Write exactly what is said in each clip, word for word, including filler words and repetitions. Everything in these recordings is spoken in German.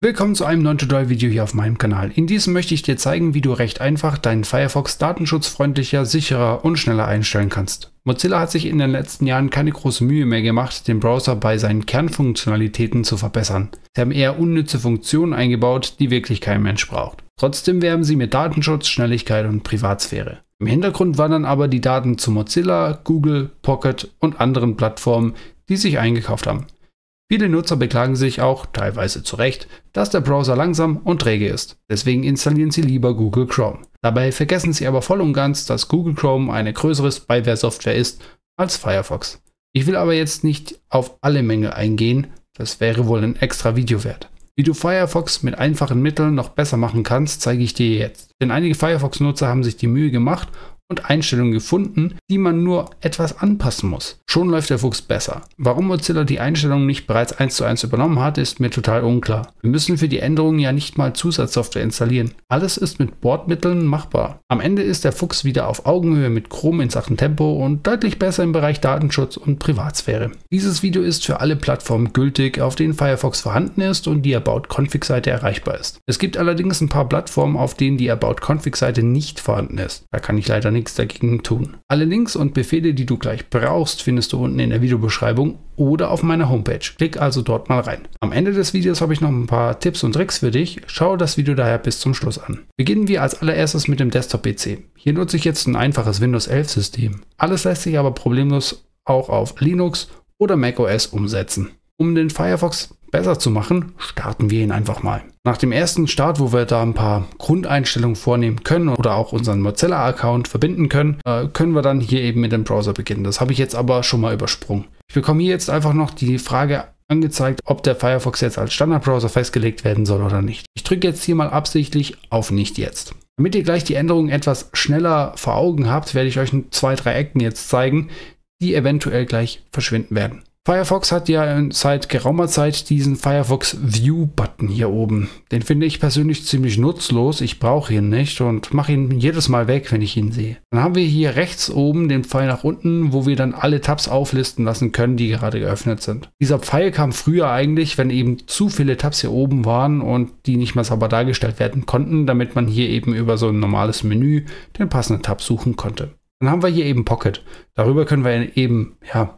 Willkommen zu einem neuen Tutorial-Video hier auf meinem Kanal. In diesem möchte ich dir zeigen, wie du recht einfach deinen Firefox datenschutzfreundlicher, sicherer und schneller einstellen kannst. Mozilla hat sich in den letzten Jahren keine große Mühe mehr gemacht, den Browser bei seinen Kernfunktionalitäten zu verbessern. Sie haben eher unnütze Funktionen eingebaut, die wirklich kein Mensch braucht. Trotzdem werben sie mit Datenschutz, Schnelligkeit und Privatsphäre. Im Hintergrund wandern aber die Daten zu Mozilla, Google, Pocket und anderen Plattformen, die sich eingekauft haben. Viele Nutzer beklagen sich auch, teilweise zu Recht, dass der Browser langsam und träge ist. Deswegen installieren sie lieber Google Chrome. Dabei vergessen sie aber voll und ganz, dass Google Chrome eine größere Spyware-Software ist als Firefox. Ich will aber jetzt nicht auf alle Mängel eingehen, das wäre wohl ein extra Video wert. Wie du Firefox mit einfachen Mitteln noch besser machen kannst, zeige ich dir jetzt. Denn einige Firefox-Nutzer haben sich die Mühe gemacht und Einstellungen gefunden, die man nur etwas anpassen muss. Schon läuft der Fuchs besser. Warum Mozilla die Einstellungen nicht bereits eins zu eins übernommen hat, ist mir total unklar. Wir müssen für die Änderungen ja nicht mal Zusatzsoftware installieren. Alles ist mit Bordmitteln machbar. Am Ende ist der Fuchs wieder auf Augenhöhe mit Chrome in Sachen Tempo und deutlich besser im Bereich Datenschutz und Privatsphäre. Dieses Video ist für alle Plattformen gültig, auf denen Firefox vorhanden ist und die about:config-Seite erreichbar ist. Es gibt allerdings ein paar Plattformen, auf denen die about:config-Seite nicht vorhanden ist. Da kann ich leider nicht nichts dagegen tun. Alle Links und Befehle, die du gleich brauchst, findest du unten in der Videobeschreibung oder auf meiner Homepage. Klick also dort mal rein. Am Ende des Videos habe ich noch ein paar Tipps und Tricks für dich. Schau das Video daher bis zum Schluss an. Beginnen wir als allererstes mit dem Desktop-P C. Hier nutze ich jetzt ein einfaches Windows elf System. Alles lässt sich aber problemlos auch auf Linux oder macOS umsetzen. Um den Firefox besser zu machen, starten wir ihn einfach mal. Nach dem ersten Start, wo wir da ein paar Grundeinstellungen vornehmen können oder auch unseren Mozilla-Account verbinden können, äh, können wir dann hier eben mit dem Browser beginnen. Das habe ich jetzt aber schon mal übersprungen. Ich bekomme hier jetzt einfach noch die Frage angezeigt, ob der Firefox jetzt als Standardbrowser festgelegt werden soll oder nicht. Ich drücke jetzt hier mal absichtlich auf Nicht jetzt. Damit ihr gleich die Änderungen etwas schneller vor Augen habt, werde ich euch zwei, drei Ecken jetzt zeigen, die eventuell gleich verschwinden werden. Firefox hat ja seit geraumer Zeit diesen Firefox View Button hier oben. Den finde ich persönlich ziemlich nutzlos. Ich brauche ihn nicht und mache ihn jedes Mal weg, wenn ich ihn sehe. Dann haben wir hier rechts oben den Pfeil nach unten, wo wir dann alle Tabs auflisten lassen können, die gerade geöffnet sind. Dieser Pfeil kam früher eigentlich, wenn eben zu viele Tabs hier oben waren und die nicht mehr sauber dargestellt werden konnten, damit man hier eben über so ein normales Menü den passenden Tab suchen konnte. Dann haben wir hier eben Pocket. Darüber können wir eben, ja,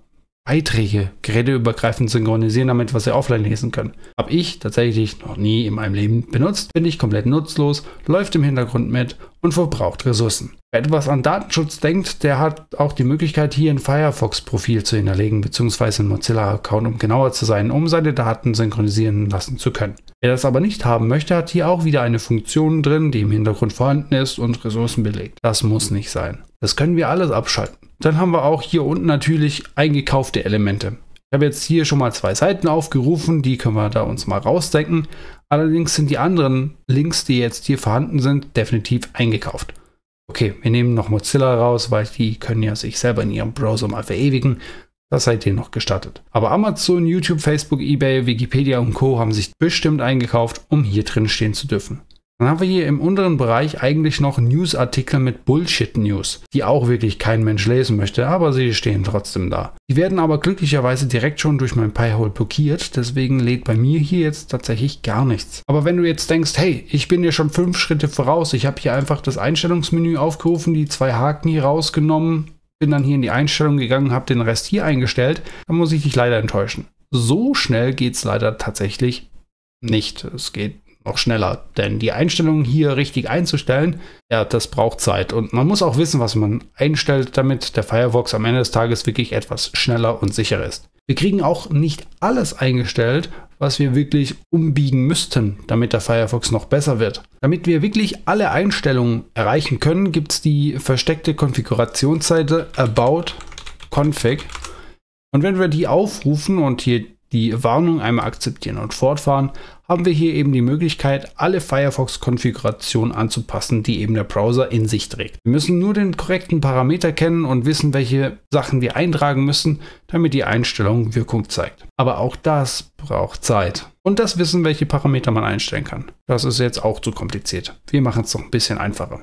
Beiträge geräteübergreifend synchronisieren, damit wir sie offline lesen können. Habe ich tatsächlich noch nie in meinem Leben benutzt, bin ich komplett nutzlos, läuft im Hintergrund mit und verbraucht Ressourcen. Wer etwas an Datenschutz denkt, der hat auch die Möglichkeit, hier ein Firefox-Profil zu hinterlegen, beziehungsweise ein Mozilla-Account, um genauer zu sein, um seine Daten synchronisieren lassen zu können. Wer das aber nicht haben möchte, hat hier auch wieder eine Funktion drin, die im Hintergrund vorhanden ist und Ressourcen belegt. Das muss nicht sein. Das können wir alles abschalten. Dann haben wir auch hier unten natürlich eingekaufte Elemente. Ich habe jetzt hier schon mal zwei Seiten aufgerufen, die können wir da uns mal rausdenken. Allerdings sind die anderen Links, die jetzt hier vorhanden sind, definitiv eingekauft. Okay, wir nehmen noch Mozilla raus, weil die können ja sich selber in ihrem Browser mal verewigen. Das seid ihr noch gestattet. Aber Amazon, YouTube, Facebook, eBay, Wikipedia und Co. haben sich bestimmt eingekauft, um hier drin stehen zu dürfen. Dann haben wir hier im unteren Bereich eigentlich noch Newsartikel mit Bullshit-News, die auch wirklich kein Mensch lesen möchte, aber sie stehen trotzdem da. Die werden aber glücklicherweise direkt schon durch mein Pi-hole blockiert, deswegen lädt bei mir hier jetzt tatsächlich gar nichts. Aber wenn du jetzt denkst, hey, ich bin dir schon fünf Schritte voraus, ich habe hier einfach das Einstellungsmenü aufgerufen, die zwei Haken hier rausgenommen, bin dann hier in die Einstellung gegangen, habe den Rest hier eingestellt, dann muss ich dich leider enttäuschen. So schnell geht es leider tatsächlich nicht. Es geht noch schneller, denn die Einstellungen hier richtig einzustellen, ja, das braucht Zeit und man muss auch wissen, was man einstellt, damit der Firefox am Ende des Tages wirklich etwas schneller und sicherer ist. Wir kriegen auch nicht alles eingestellt, was wir wirklich umbiegen müssten, damit der Firefox noch besser wird. Damit wir wirklich alle Einstellungen erreichen können, gibt es die versteckte Konfigurationsseite about:config und wenn wir die aufrufen und hier die Warnung einmal akzeptieren und fortfahren, haben wir hier eben die Möglichkeit, alle Firefox-Konfigurationen anzupassen, die eben der Browser in sich trägt. Wir müssen nur den korrekten Parameter kennen und wissen, welche Sachen wir eintragen müssen, damit die Einstellung Wirkung zeigt. Aber auch das braucht Zeit. Und das Wissen, welche Parameter man einstellen kann. Das ist jetzt auch zu kompliziert. Wir machen es noch ein bisschen einfacher.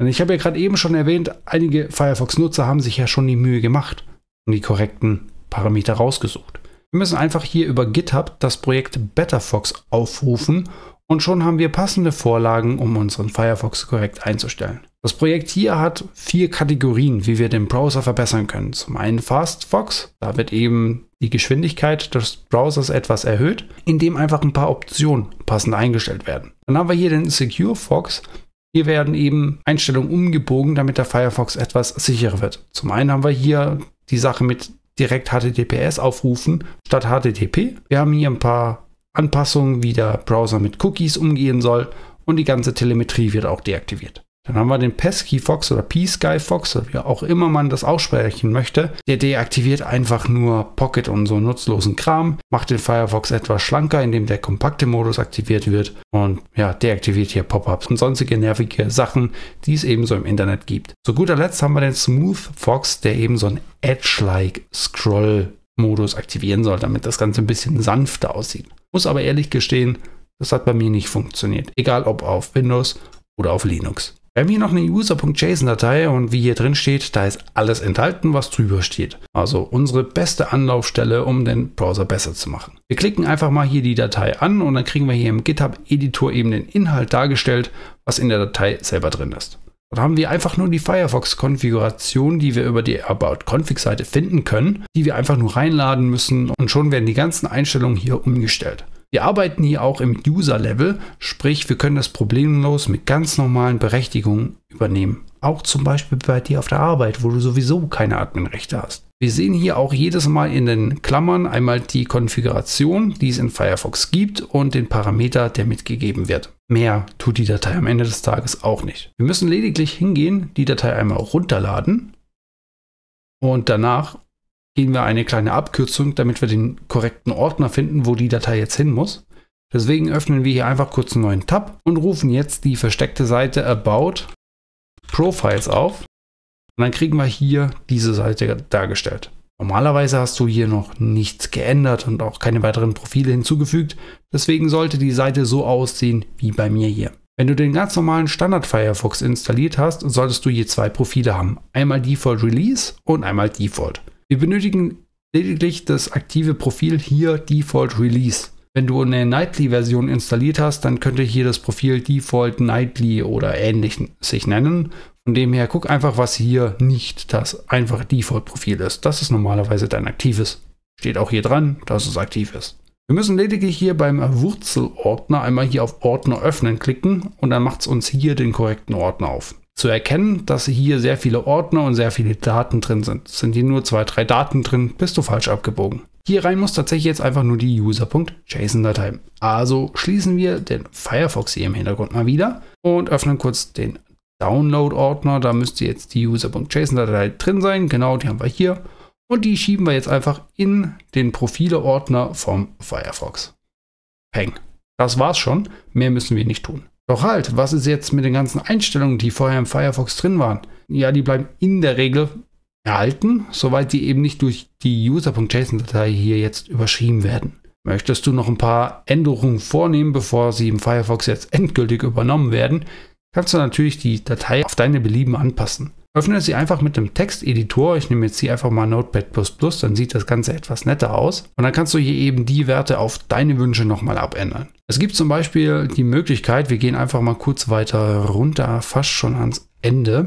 Denn ich habe ja gerade eben schon erwähnt, einige Firefox-Nutzer haben sich ja schon die Mühe gemacht und die korrekten Parameter rausgesucht. Wir müssen einfach hier über GitHub das Projekt BetterFox aufrufen und schon haben wir passende Vorlagen, um unseren Firefox korrekt einzustellen. Das Projekt hier hat vier Kategorien, wie wir den Browser verbessern können. Zum einen FastFox, da wird eben die Geschwindigkeit des Browsers etwas erhöht, indem einfach ein paar Optionen passend eingestellt werden. Dann haben wir hier den SecureFox. Hier werden eben Einstellungen umgebogen, damit der Firefox etwas sicherer wird. Zum einen haben wir hier die Sache mit direkt H T T P S aufrufen statt H T T P. Wir haben hier ein paar Anpassungen, wie der Browser mit Cookies umgehen soll und die ganze Telemetrie wird auch deaktiviert. Dann haben wir den PeskyFox oder PeskyFox, wie auch immer man das aussprechen möchte. Der deaktiviert einfach nur Pocket und so nutzlosen Kram, macht den Firefox etwas schlanker, indem der kompakte Modus aktiviert wird und ja, deaktiviert hier Pop-ups und sonstige nervige Sachen, die es ebenso im Internet gibt. Zu guter Letzt haben wir den Smooth Fox, der eben so ein Edge-like Scroll-Modus aktivieren soll, damit das Ganze ein bisschen sanfter aussieht. Muss aber ehrlich gestehen, das hat bei mir nicht funktioniert, egal ob auf Windows oder auf Linux. Wir haben hier noch eine user.json-Datei und wie hier drin steht, da ist alles enthalten, was drüber steht. Also unsere beste Anlaufstelle, um den Browser besser zu machen. Wir klicken einfach mal hier die Datei an und dann kriegen wir hier im GitHub-Editor eben den Inhalt dargestellt, was in der Datei selber drin ist. Dann haben wir einfach nur die Firefox-Konfiguration, die wir über die about:config-Seite finden können, die wir einfach nur reinladen müssen und schon werden die ganzen Einstellungen hier umgestellt. Wir arbeiten hier auch im User-Level, sprich wir können das problemlos mit ganz normalen Berechtigungen übernehmen. Auch zum Beispiel bei dir auf der Arbeit, wo du sowieso keine Admin-Rechte hast. Wir sehen hier auch jedes Mal in den Klammern einmal die Konfiguration, die es in Firefox gibt und den Parameter, der mitgegeben wird. Mehr tut die Datei am Ende des Tages auch nicht. Wir müssen lediglich hingehen, die Datei einmal runterladen und danach gehen wir eine kleine Abkürzung, damit wir den korrekten Ordner finden, wo die Datei jetzt hin muss. Deswegen öffnen wir hier einfach kurz einen neuen Tab und rufen jetzt die versteckte Seite about:profiles auf. Und dann kriegen wir hier diese Seite dargestellt. Normalerweise hast du hier noch nichts geändert und auch keine weiteren Profile hinzugefügt. Deswegen sollte die Seite so aussehen wie bei mir hier. Wenn du den ganz normalen Standard Firefox installiert hast, solltest du hier zwei Profile haben. Einmal Default Release und einmal Default. Wir benötigen lediglich das aktive Profil hier Default Release. Wenn du eine Nightly-Version installiert hast, dann könnte hier das Profil Default Nightly oder ähnlichen sich nennen. Von dem her guck einfach, was hier nicht das einfache Default-Profil ist. Das ist normalerweise dein aktives. Steht auch hier dran, dass es aktiv ist. Wir müssen lediglich hier beim Wurzelordner einmal hier auf Ordner öffnen klicken und dann macht es uns hier den korrekten Ordner auf. Zu erkennen, dass hier sehr viele Ordner und sehr viele Daten drin sind. Sind hier nur zwei, drei Daten drin, bist du falsch abgebogen. Hier rein muss tatsächlich jetzt einfach nur die user.json-Datei. Also schließen wir den Firefox hier im Hintergrund mal wieder und öffnen kurz den Download-Ordner. Da müsste jetzt die user.json-Datei drin sein. Genau, die haben wir hier. Und die schieben wir jetzt einfach in den Profile-Ordner vom Firefox. Peng. Das war's schon. Mehr müssen wir nicht tun. Doch halt, was ist jetzt mit den ganzen Einstellungen, die vorher im Firefox drin waren? Ja, die bleiben in der Regel erhalten, soweit die eben nicht durch die user.json-Datei hier jetzt überschrieben werden. Möchtest du noch ein paar Änderungen vornehmen, bevor sie im Firefox jetzt endgültig übernommen werden, kannst du natürlich die Datei auf deine Belieben anpassen. Öffne sie einfach mit dem Texteditor. Ich nehme jetzt hier einfach mal Notepad plus plus, dann sieht das Ganze etwas netter aus. Und dann kannst du hier eben die Werte auf deine Wünsche nochmal abändern. Es gibt zum Beispiel die Möglichkeit, wir gehen einfach mal kurz weiter runter, fast schon ans Ende,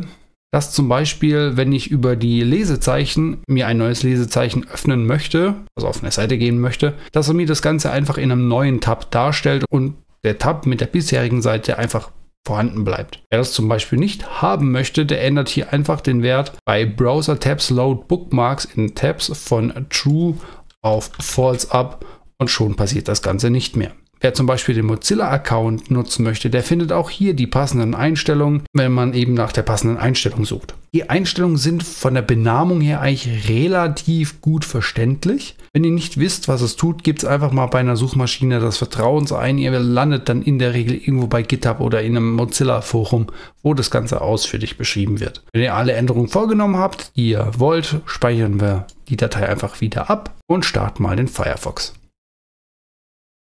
dass zum Beispiel, wenn ich über die Lesezeichen mir ein neues Lesezeichen öffnen möchte, also auf eine Seite gehen möchte, dass er mir das Ganze einfach in einem neuen Tab darstellt und der Tab mit der bisherigen Seite einfach vorhanden bleibt. Wer das zum Beispiel nicht haben möchte, der ändert hier einfach den Wert bei Browser Tabs Load Bookmarks in Tabs von True auf False ab und schon passiert das Ganze nicht mehr. Wer zum Beispiel den Mozilla Account nutzen möchte, der findet auch hier die passenden Einstellungen, wenn man eben nach der passenden Einstellung sucht. Die Einstellungen sind von der Benamung her eigentlich relativ gut verständlich. Wenn ihr nicht wisst, was es tut, gebt es einfach mal bei einer Suchmaschine des Vertrauens ein. Ihr landet dann in der Regel irgendwo bei GitHub oder in einem Mozilla-Forum, wo das Ganze ausführlich beschrieben wird. Wenn ihr alle Änderungen vorgenommen habt, die ihr wollt, speichern wir die Datei einfach wieder ab und starten mal den Firefox.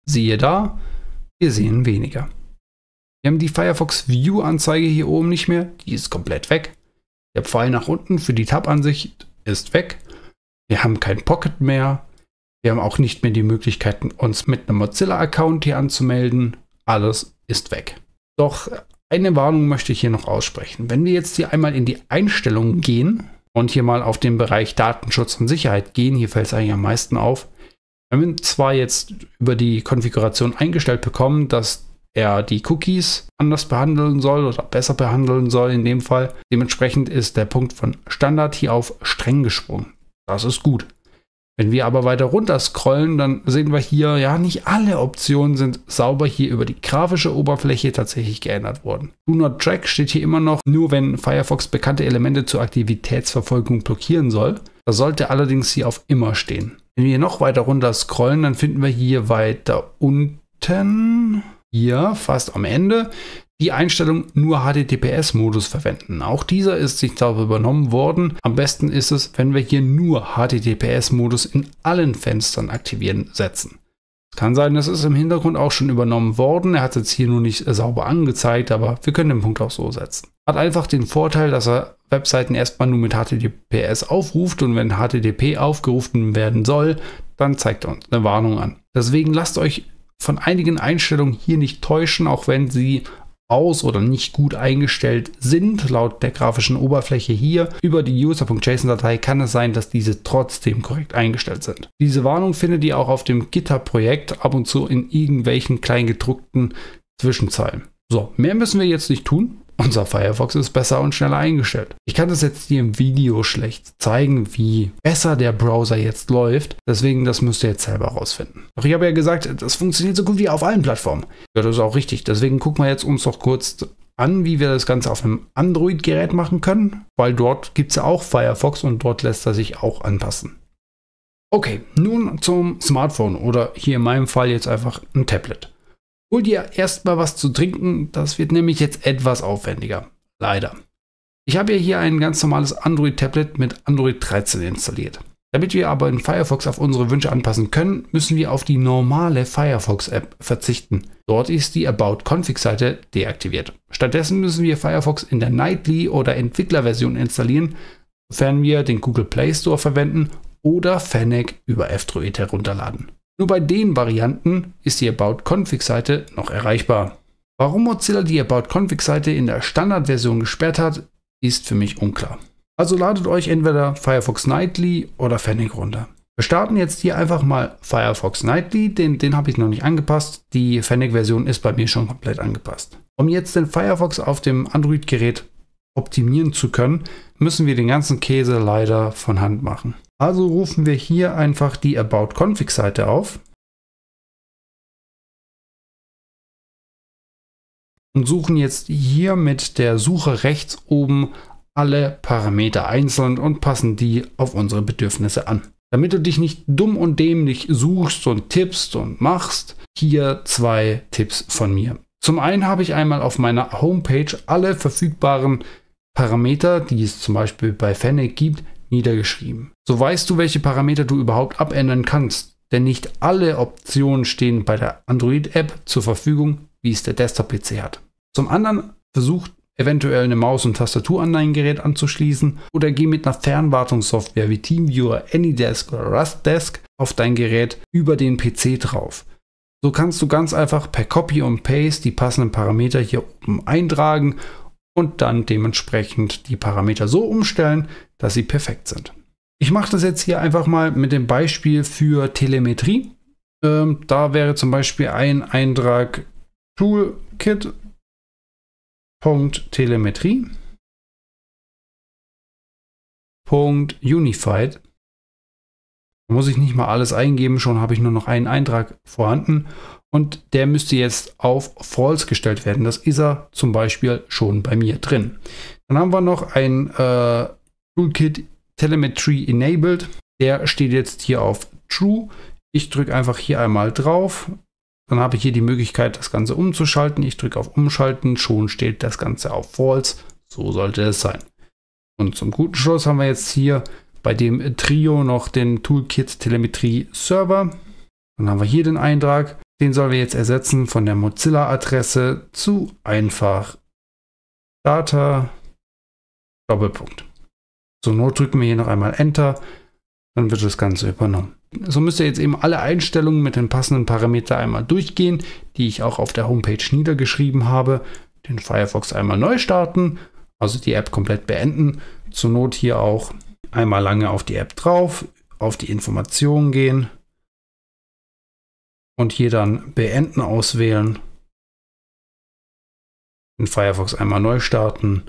Siehe da, wir sehen weniger. Wir haben die Firefox View Anzeige hier oben nicht mehr, die ist komplett weg. Der Pfeil nach unten für die Tab-Ansicht ist weg. Wir haben kein Pocket mehr. Wir haben auch nicht mehr die Möglichkeit, uns mit einem Mozilla-Account hier anzumelden. Alles ist weg. Doch eine Warnung möchte ich hier noch aussprechen. Wenn wir jetzt hier einmal in die Einstellungen gehen und hier mal auf den Bereich Datenschutz und Sicherheit gehen, hier fällt es eigentlich am meisten auf. Wir haben zwar jetzt über die Konfiguration eingestellt bekommen, dass er die Cookies anders behandeln soll oder besser behandeln soll in dem Fall. Dementsprechend ist der Punkt von Standard hier auf streng gesprungen. Das ist gut. Wenn wir aber weiter runter scrollen, dann sehen wir hier, ja, nicht alle Optionen sind sauber hier über die grafische Oberfläche tatsächlich geändert worden. Do Not Track steht hier immer noch, nur wenn Firefox bekannte Elemente zur Aktivitätsverfolgung blockieren soll. Das sollte allerdings hier auf immer stehen. Wenn wir noch weiter runter scrollen, dann finden wir hier weiter unten, hier fast am Ende, die Einstellung nur H T T P S-Modus verwenden. Auch dieser ist nicht sauber übernommen worden. Am besten ist es, wenn wir hier nur H T T P S-Modus in allen Fenstern aktivieren setzen. Es kann sein, das ist im Hintergrund auch schon übernommen worden. Er hat es jetzt hier nur nicht sauber angezeigt, aber wir können den Punkt auch so setzen. Hat einfach den Vorteil, dass er Webseiten erstmal nur mit H T T P S aufruft und wenn H T T P aufgerufen werden soll, dann zeigt er uns eine Warnung an. Deswegen lasst euch von einigen Einstellungen hier nicht täuschen, auch wenn sie aus oder nicht gut eingestellt sind. Laut der grafischen Oberfläche hier über die user.json-Datei kann es sein, dass diese trotzdem korrekt eingestellt sind. Diese Warnung findet ihr auch auf dem GitHub-Projekt ab und zu in irgendwelchen kleingedruckten Zwischenzeilen. So, mehr müssen wir jetzt nicht tun. Unser Firefox ist besser und schneller eingestellt. Ich kann das jetzt hier im Video schlecht zeigen, wie besser der Browser jetzt läuft. Deswegen, das müsst ihr jetzt selber rausfinden. Doch ich habe ja gesagt, das funktioniert so gut wie auf allen Plattformen. Ja, das ist auch richtig. Deswegen gucken wir jetzt uns doch kurz an, wie wir das Ganze auf einem Android-Gerät machen können. Weil dort gibt es ja auch Firefox und dort lässt er sich auch anpassen. Okay, nun zum Smartphone oder hier in meinem Fall jetzt einfach ein Tablet. Hol dir erstmal was zu trinken, das wird nämlich jetzt etwas aufwendiger. Leider. Ich habe ja hier ein ganz normales Android-Tablet mit Android dreizehn installiert. Damit wir aber in Firefox auf unsere Wünsche anpassen können, müssen wir auf die normale Firefox-App verzichten. Dort ist die about:config-Seite deaktiviert. Stattdessen müssen wir Firefox in der Nightly- oder Entwicklerversion installieren, sofern wir den Google Play Store verwenden oder Fennec über F-Droid herunterladen. Nur bei den Varianten ist die about:config-Seite noch erreichbar. Warum Mozilla die about:config-Seite in der Standardversion gesperrt hat, ist für mich unklar. Also ladet euch entweder Firefox Nightly oder Fennec runter. Wir starten jetzt hier einfach mal Firefox Nightly, den, den habe ich noch nicht angepasst. Die Fennec-Version ist bei mir schon komplett angepasst. Um jetzt den Firefox auf dem Android-Gerät optimieren zu können, müssen wir den ganzen Käse leider von Hand machen. Also rufen wir hier einfach die about:config-Seite auf und suchen jetzt hier mit der Suche rechts oben alle Parameter einzeln und passen die auf unsere Bedürfnisse an. Damit du dich nicht dumm und dämlich suchst und tippst und machst, hier zwei Tipps von mir. Zum einen habe ich einmal auf meiner Homepage alle verfügbaren Parameter, die es zum Beispiel bei Fennec gibt, niedergeschrieben. So weißt du, welche Parameter du überhaupt abändern kannst, denn nicht alle Optionen stehen bei der Android-App zur Verfügung, wie es der Desktop-P C hat. Zum anderen versuch eventuell eine Maus und Tastatur an dein Gerät anzuschließen oder geh mit einer Fernwartungssoftware wie TeamViewer, AnyDesk oder RustDesk auf dein Gerät über den P C drauf. So kannst du ganz einfach per Copy und Paste die passenden Parameter hier oben eintragen und dann dementsprechend die Parameter so umstellen, dass sie perfekt sind. Ich mache das jetzt hier einfach mal mit dem Beispiel für Telemetrie. Ähm, da wäre zum Beispiel ein Eintrag Toolkit.telemetrie.unified. Da muss ich nicht mal alles eingeben, schon habe ich nur noch einen Eintrag vorhanden. Und der müsste jetzt auf False gestellt werden. Das ist er zum Beispiel schon bei mir drin. Dann haben wir noch ein äh, Toolkit Telemetry Enabled. Der steht jetzt hier auf True. Ich drücke einfach hier einmal drauf. Dann habe ich hier die Möglichkeit, das Ganze umzuschalten. Ich drücke auf Umschalten. Schon steht das Ganze auf False. So sollte es sein. Und zum guten Schluss haben wir jetzt hier bei dem Trio noch den Toolkit Telemetrie Server. Dann haben wir hier den Eintrag. Den sollen wir jetzt ersetzen von der Mozilla-Adresse zu einfach Data Doppelpunkt. Zur Not drücken wir hier noch einmal Enter Dann wird das Ganze übernommen. So müsst ihr jetzt eben alle Einstellungen mit den passenden Parametern einmal durchgehen, die ich auch auf der Homepage niedergeschrieben habe. Den Firefox einmal neu starten, also die App komplett beenden. Zur Not hier auch einmal lange auf die App drauf, auf die Informationen gehen und hier dann Beenden auswählen. Den Firefox einmal neu starten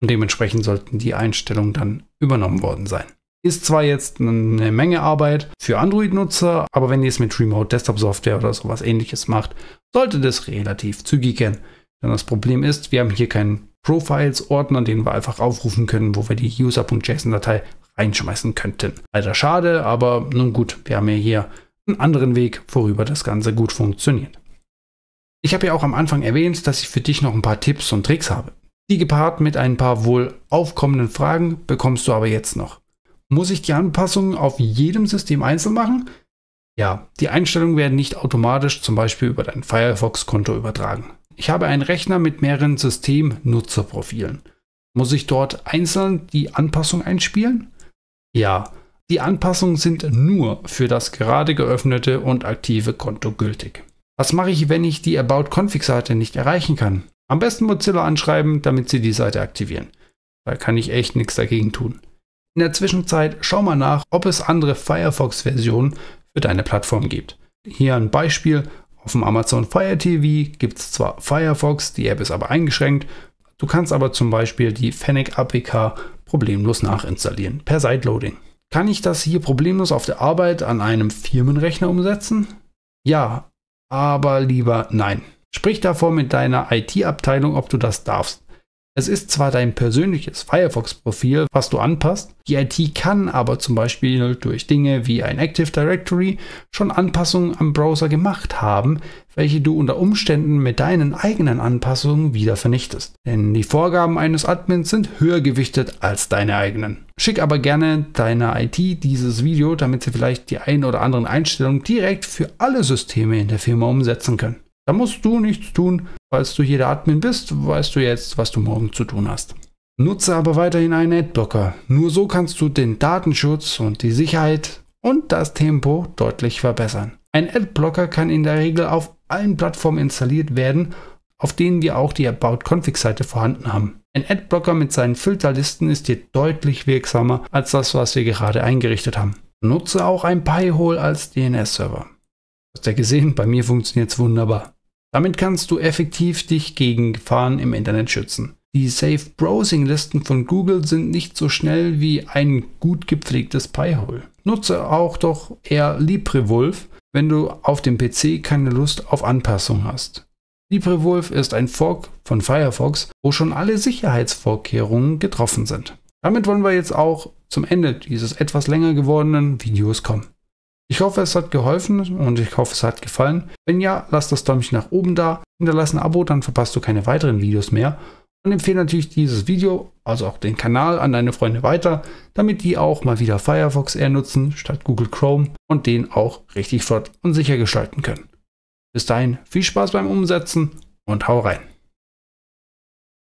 und dementsprechend sollten die Einstellungen dann übernommen worden sein. Ist zwar jetzt eine Menge Arbeit für Android-Nutzer, aber wenn ihr es mit Remote-Desktop-Software oder sowas ähnliches macht, sollte das relativ zügig gehen. Denn das Problem ist, wir haben hier keinen Profiles-Ordner, den wir einfach aufrufen können, wo wir die user.json-Datei reinschmeißen könnten. Leider schade, aber nun gut, wir haben ja hier einen anderen Weg, worüber das Ganze gut funktioniert. Ich habe ja auch am Anfang erwähnt, dass ich für dich noch ein paar Tipps und Tricks habe. Die gepaart mit ein paar wohl aufkommenden Fragen bekommst du aber jetzt noch. Muss ich die Anpassungen auf jedem System einzeln machen? Ja, die Einstellungen werden nicht automatisch zum Beispiel über dein Firefox-Konto übertragen. Ich habe einen Rechner mit mehreren Systemnutzerprofilen. Muss ich dort einzeln die Anpassung einspielen? Ja, die Anpassungen sind nur für das gerade geöffnete und aktive Konto gültig. Was mache ich, wenn ich die about:config-Seite nicht erreichen kann? Am besten Mozilla anschreiben, damit sie die Seite aktivieren. Da kann ich echt nichts dagegen tun. In der Zwischenzeit schau mal nach, ob es andere Firefox-Versionen für deine Plattform gibt. Hier ein Beispiel. Auf dem Amazon Fire T V gibt es zwar Firefox, die App ist aber eingeschränkt. Du kannst aber zum Beispiel die Fennec A P K problemlos nachinstallieren per Sideloading. Kann ich das hier problemlos auf der Arbeit an einem Firmenrechner umsetzen? Ja, aber lieber nein. Sprich davor mit deiner I T-Abteilung, ob du das darfst. Es ist zwar dein persönliches Firefox-Profil, was du anpasst, die I T kann aber zum Beispiel durch Dinge wie ein Active Directory schon Anpassungen am Browser gemacht haben, welche du unter Umständen mit deinen eigenen Anpassungen wieder vernichtest. Denn die Vorgaben eines Admins sind höher gewichtet als deine eigenen. Schick aber gerne deiner I T dieses Video, damit sie vielleicht die ein oder anderen Einstellungen direkt für alle Systeme in der Firma umsetzen können. Da musst du nichts tun, falls du hier der Admin bist, weißt du jetzt, was du morgen zu tun hast. Nutze aber weiterhin einen Adblocker. Nur so kannst du den Datenschutz und die Sicherheit und das Tempo deutlich verbessern. Ein Adblocker kann in der Regel auf allen Plattformen installiert werden, auf denen wir auch die about:config-Seite vorhanden haben. Ein Adblocker mit seinen Filterlisten ist hier deutlich wirksamer als das, was wir gerade eingerichtet haben. Nutze auch ein Pi-hole als D N S-Server. Hast ja gesehen, bei mir funktioniert es wunderbar. Damit kannst du effektiv dich gegen Gefahren im Internet schützen. Die Safe Browsing Listen von Google sind nicht so schnell wie ein gut gepflegtes Pi-hole. Nutze auch doch eher LibreWolf, wenn du auf dem P C keine Lust auf Anpassung hast. LibreWolf ist ein Fork von Firefox, wo schon alle Sicherheitsvorkehrungen getroffen sind. Damit wollen wir jetzt auch zum Ende dieses etwas länger gewordenen Videos kommen. Ich hoffe, es hat geholfen und ich hoffe, es hat gefallen. Wenn ja, lass das Däumchen nach oben da, hinterlass ein Abo, dann verpasst du keine weiteren Videos mehr. Und empfehle natürlich dieses Video, also auch den Kanal, an deine Freunde weiter, damit die auch mal wieder Firefox eher nutzen, statt Google Chrome und den auch richtig flott und sicher gestalten können. Bis dahin, viel Spaß beim Umsetzen und hau rein!